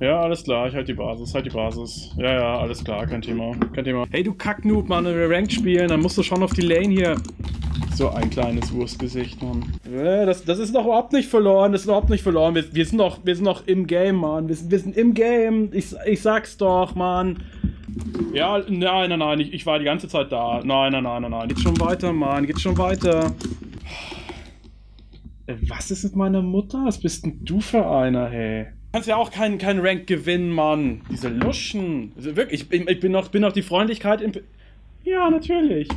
Ja, alles klar, ich halt die Basis, Ja, ja, alles klar, kein Thema, Hey, du Kack-Noob, Mann, wenn wir Ranked spielen, dann musst du schon auf die Lane hier. So ein kleines Wurstgesicht, Mann. Das ist noch überhaupt nicht verloren, Wir sind noch im Game, Mann, wir sind im Game, ich sag's doch, Mann. Ja, nein, nein, nein, ich war die ganze Zeit da. Nein, nein, nein, nein, nein, geht schon weiter, Mann, geht schon weiter. Was ist mit meiner Mutter? Was bist denn du für einer, hey? Du kannst ja auch keinen Rank gewinnen, Mann. Diese Luschen. Also wirklich, ich bin noch die Freundlichkeit im... Ja, natürlich.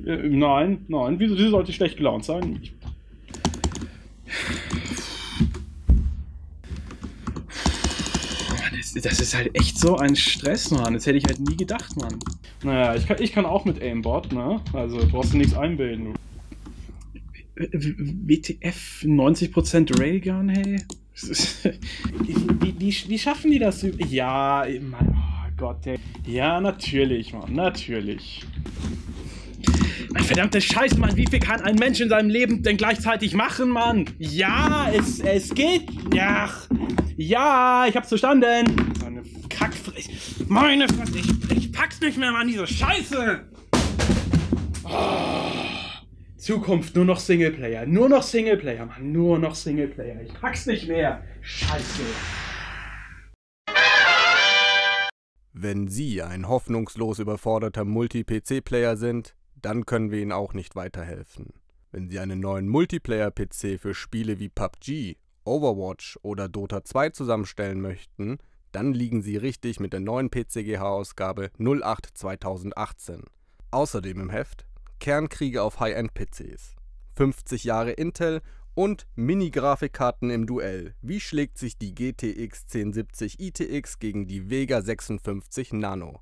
Nein, nein. Wieso sollte ich schlecht gelaunt sein? Das ist halt echt so ein Stress, Mann. Das hätte ich halt nie gedacht, Mann. Naja, ich kann auch mit Aimbot, ne? Also brauchst du nichts einbilden. WTF 90% Raygun, hey? Wie schaffen die das? Ja, Mann, oh Gott, ey. Ja, natürlich, Mann, natürlich. Mein verdammter Scheiß, Mann, wie viel kann ein Mensch in seinem Leben denn gleichzeitig machen, Mann? Ja, es geht. Ja, ja, ich hab's verstanden. So eine Kackfresse. Meine Fresse, ich pack's nicht mehr, Mann, diese Scheiße. Oh. Zukunft, nur noch Singleplayer. Nur noch Singleplayer, Mann. Nur noch Singleplayer. Ich pack's nicht mehr. Scheiße. Wenn Sie ein hoffnungslos überforderter Multi-PC-Player sind, dann können wir Ihnen auch nicht weiterhelfen. Wenn Sie einen neuen Multiplayer-PC für Spiele wie PUBG, Overwatch oder Dota 2 zusammenstellen möchten, dann liegen Sie richtig mit der neuen PCGH-Ausgabe 08/2018. Außerdem im Heft: Kernkriege auf High-End-PCs, 50 Jahre Intel und Mini-Grafikkarten im Duell. Wie schlägt sich die GTX 1070 ITX gegen die Vega 56 Nano?